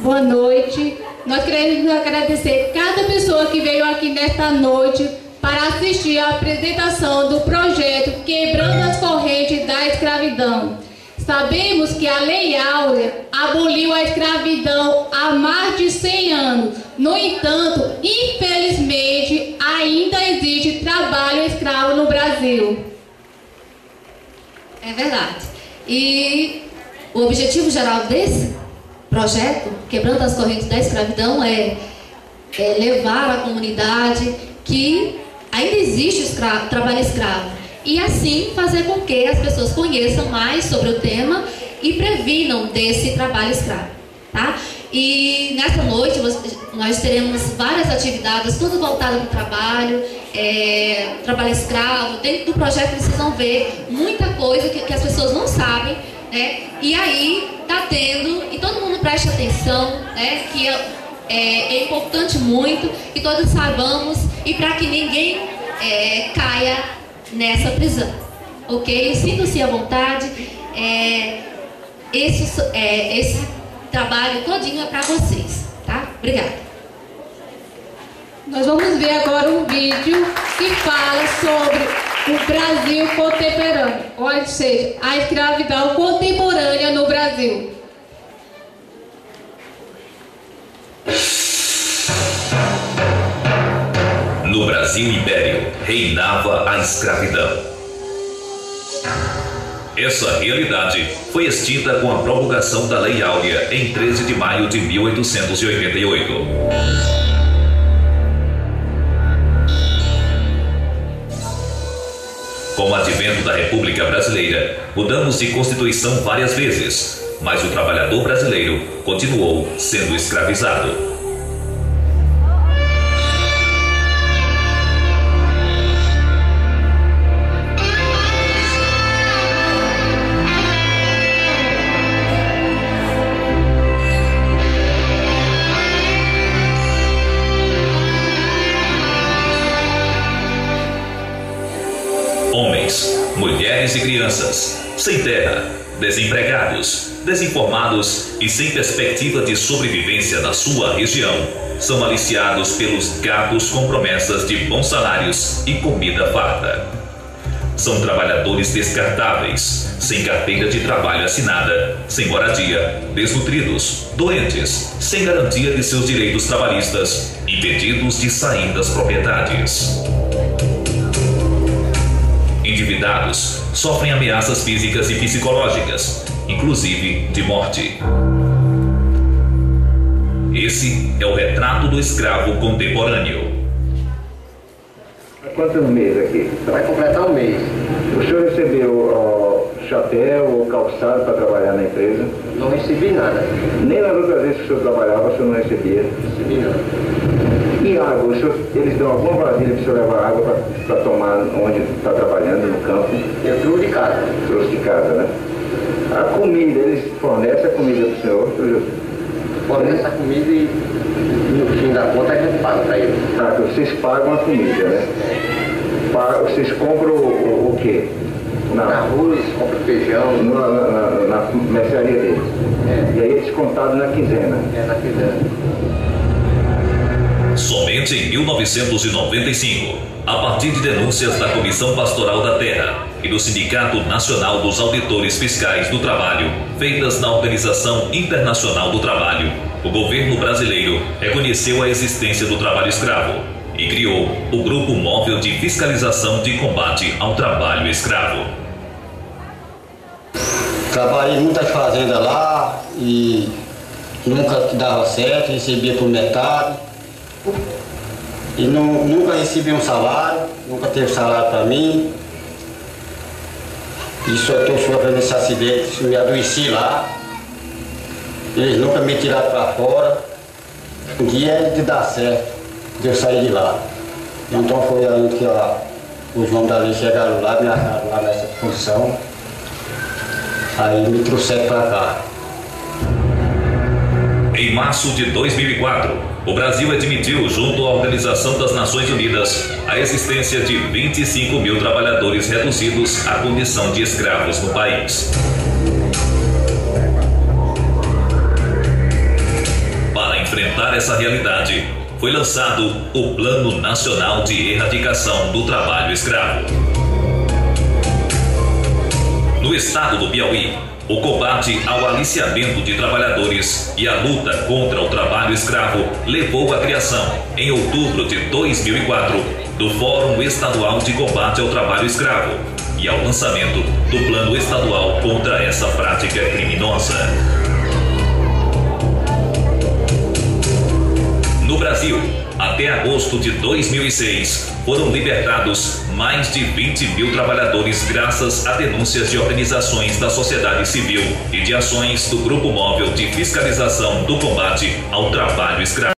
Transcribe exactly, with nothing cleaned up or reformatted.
boa noite. Nós queremos agradecer cada pessoa que veio aqui nesta noite para assistir à apresentação do projeto Quebrando as Correntes da Escravidão. Sabemos que a Lei Áurea aboliu a escravidão há mais de cem anos. No entanto, infelizmente, ainda existe trabalho escravo no Brasil. É verdade. E o objetivo geral desse projeto, Quebrando as Correntes da Escravidão, é, é levar à comunidade que ainda existe escravo, trabalho escravo. E assim fazer com que as pessoas conheçam mais sobre o tema e previnam desse trabalho escravo, tá? E nessa noite nós teremos várias atividades, tudo voltado para o trabalho, é, trabalho escravo. Dentro do projeto vocês vão ver muita coisa que, que as pessoas não sabem, né? E aí tá tendo, e todo mundo preste atenção, né? Que é, é importante muito que todos saibamos, e para que ninguém é, caia nessa prisão, ok? Sintam-se à vontade, é, esse, é, esse trabalho todinho é para vocês, tá? Obrigada. Nós vamos ver agora um vídeo que fala sobre o Brasil contemporâneo, ou seja, a escravidão contemporânea no Brasil. No Brasil Império, reinava a escravidão. Essa realidade foi extinta com a promulgação da Lei Áurea em treze de maio de mil oitocentos e oitenta e oito. Com o advento da República Brasileira, mudamos de Constituição várias vezes, mas o trabalhador brasileiro continuou sendo escravizado. Mulheres e crianças, sem terra, desempregados, desinformados e sem perspectiva de sobrevivência na sua região, são aliciados pelos gatos com promessas de bons salários e comida farta. São trabalhadores descartáveis, sem carteira de trabalho assinada, sem moradia, desnutridos, doentes, sem garantia de seus direitos trabalhistas, impedidos de sair das propriedades. Endividados, sofrem ameaças físicas e psicológicas, inclusive de morte. Esse é o retrato do escravo contemporâneo. Há quantos meses aqui? Vai completar um mês. O senhor recebeu ó, chapéu ou calçado para trabalhar na empresa? Não recebi nada. Nem nas outras vezes que o senhor trabalhava, o senhor não recebia? Não recebi nada. E água, eles dão alguma vasilha para o senhor levar água para tomar onde está trabalhando, no campo? Eu trouxe de casa. Trouxe de casa, né? A comida, eles fornecem a comida para o senhor? Fornece a comida e no fim da conta a gente paga para eles. Ah, então vocês pagam a comida, né? Pagam, vocês compram o, o quê? Na arroz, compram feijão. No, na, na, na mercearia deles. É. E aí é descontado na quinzena. É, na quinzena. Somente em mil novecentos e noventa e cinco, a partir de denúncias da Comissão Pastoral da Terra e do Sindicato Nacional dos Auditores Fiscais do Trabalho, feitas na Organização Internacional do Trabalho, o governo brasileiro reconheceu a existência do trabalho escravo e criou o Grupo Móvel de Fiscalização de Combate ao Trabalho Escravo. Trabalhei em muitas fazendas lá e nunca dava certo, recebia por metade. E não, nunca recebi um salário, nunca teve salário para mim. E só estou sofrendo esse acidente, me adoeci lá. Eles nunca me tiraram para fora. Um dia é de dar certo, de eu sair de lá. Então foi aí que ela, os homens da lei chegaram lá, me acharam lá nessa posição. Aí me trouxeram para cá. Em março de dois mil e quatro, o Brasil admitiu, junto à Organização das Nações Unidas, a existência de vinte e cinco mil trabalhadores reduzidos à condição de escravos no país. enfrentar essa realidade, foi lançado o Plano Nacional de Erradicação do Trabalho Escravo. No estado do Piauí, o combate ao aliciamento de trabalhadores e a luta contra o trabalho escravo levou à criação, em outubro de dois mil e quatro, do Fórum Estadual de Combate ao Trabalho Escravo e ao lançamento do Plano Estadual contra essa prática criminosa. No Brasil, até agosto de dois mil e seis, foram libertados mais de vinte mil trabalhadores graças a denúncias de organizações da sociedade civil e de ações do Grupo Móvel de Fiscalização do Combate ao Trabalho Escravo.